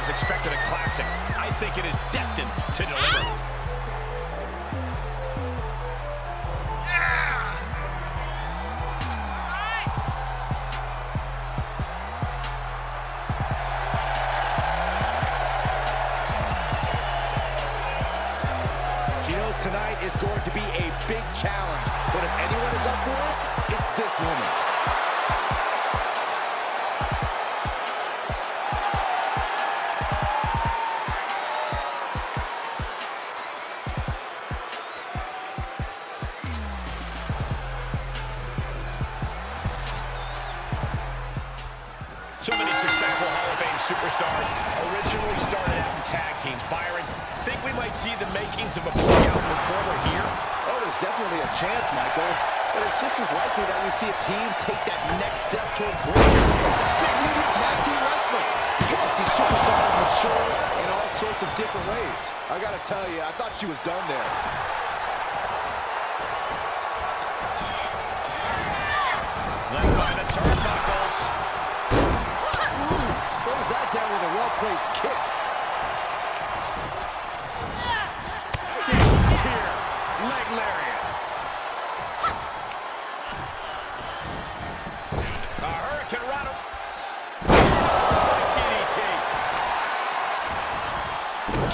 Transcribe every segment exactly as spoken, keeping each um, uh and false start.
has expected a classic. I think it is destined to deliver. Tonight is going to be a big challenge, but if anyone is up for it, it's this woman. So many successful Hall of Fame superstars originally started out in tag teams. Byron, think we might see the makings of a breakout performer here? Oh, there's definitely a chance, Michael. But it's just as likely that we see a team take that next step toward greatness. Significant tag team wrestling. You can see superstars mature in all sorts of different ways. I gotta tell you, I thought she was done there. Left by the turnbuckles. Ooh, slows that down with a well-placed kick. Leg lariat. A hurricane rattle. Sonic D D T.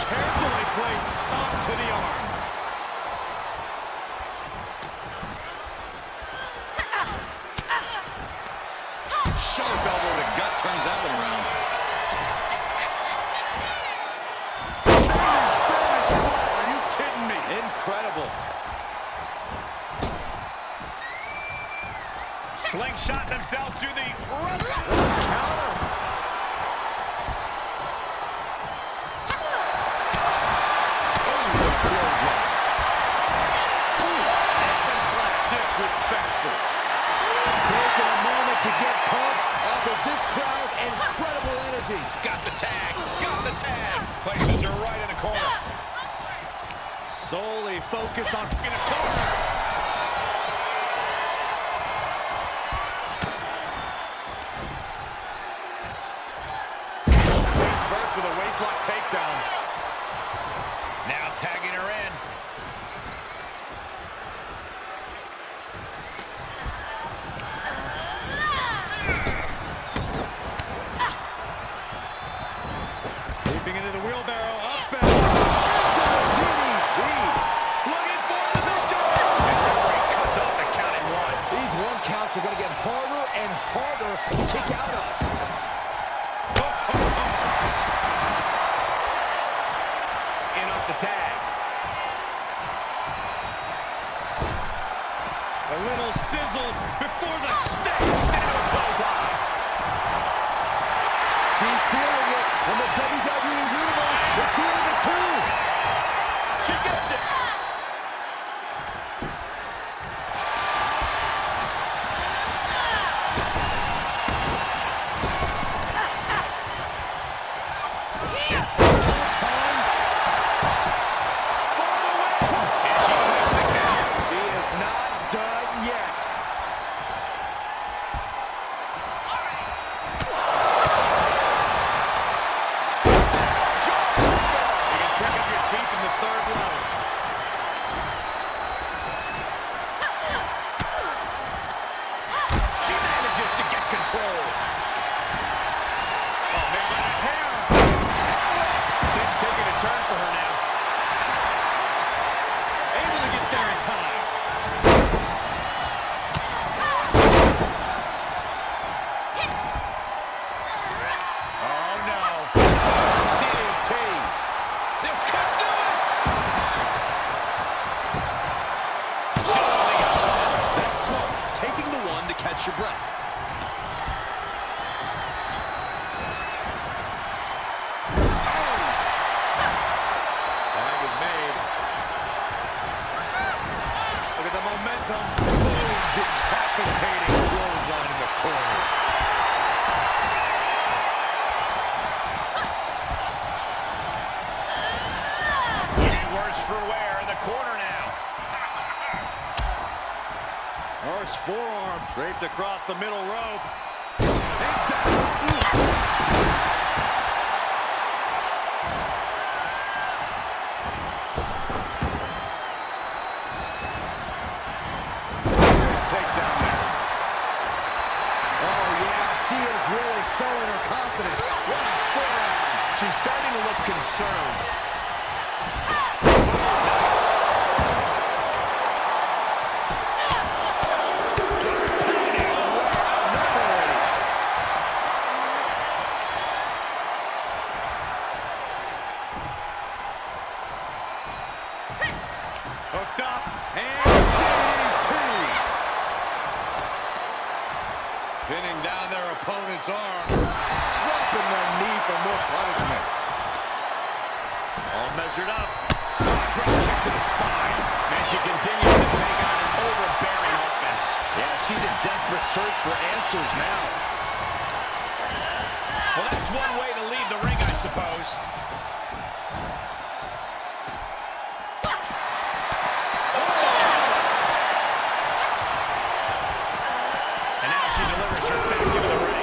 Carefully placed stomp to the arm. Sharp elbow to gut turns that one around. Are you kidding me? Incredible. Slingshot themselves through the front counter. Oh, the clothesline. Ooh, like disrespectful. Taking a moment to get pumped off of this crowd. Incredible energy. Got the tag. Got the tag. Places her right in the corner. Solely focused on getting a corner. With a waistlock takedown. Now tagging her in. Leaping into the wheelbarrow. Up and D D T. Looking for the victory. And the referee cuts off the count in one. These one counts are going to get harder and harder to kick out of. In off the tag. A little sizzle before the step. Now clothesline. She's stealing it, and the W W E Universe is stealing it too. She gets it. Your breath. Oh! Flag is made. Look at the momentum. Boom, decapitating clothesline in the corner. And worse for wear in the corner now. Horse forearm draped across the middle rope. And down. She's starting to look concerned. Just pounding away out of nothing already. Hooked up and D D T. Pinning down their opponent's arm. Dropping their knee for more punishment. All measured up. Drop kick to the spine. And she continues to take on an overbearing offense. Yeah, she's in desperate search for answers now. Well, that's one way to leave the ring, I suppose. And now she delivers her back into the ring.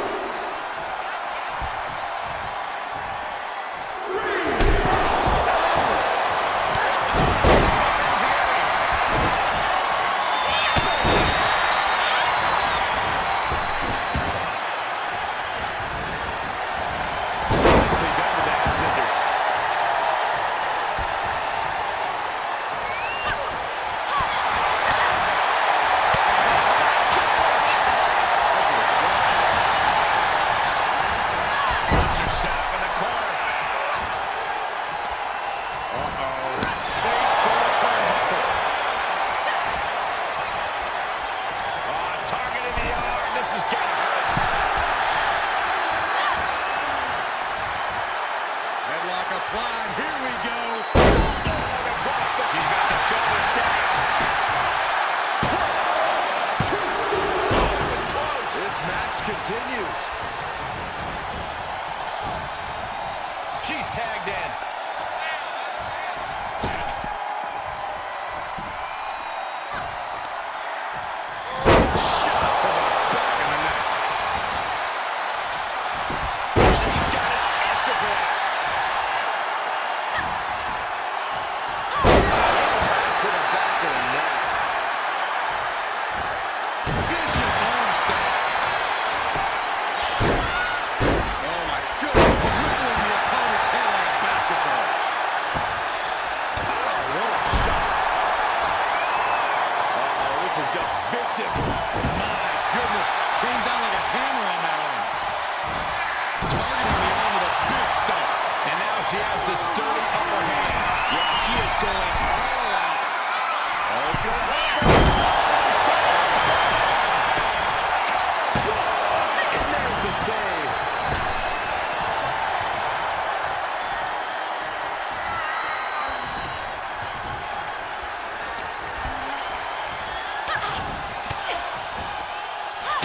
She's tagged in. Shot to the back of the neck. She's got an answer for that. Impact to the back of the neck. Vicious arm stab. Oh my goodness. Rippling the opponent's head like a basketball. Oh, what a shot. Uh-oh, this is just vicious. My goodness. Came down like a hammer on that one. Targeting the arm with a big stomp. And now she has the sturdy upper hand. Yeah, she is going all out. Oh, good. And there's the save.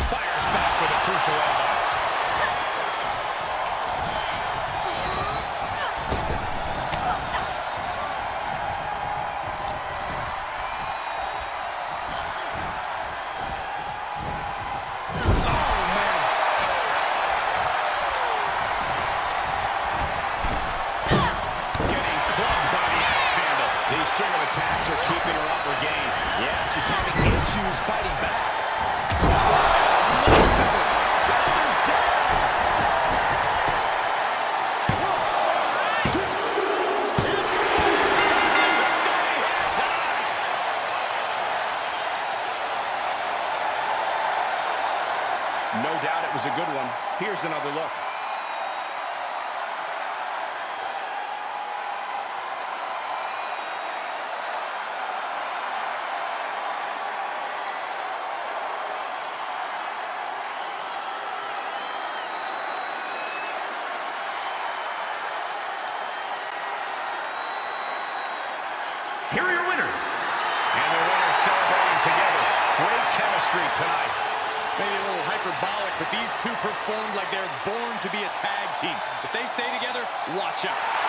Fires back with a crucial elbow. Attacks are keeping her up her game. Yeah, she's having issues fighting back. Oh, shoulders down. One, two, three. No doubt it was a good one. Here's another look. Here are your winners. And the winners celebrating together. Great chemistry tonight. Maybe a little hyperbolic, but these two performed like they're born to be a tag team. If they stay together, watch out.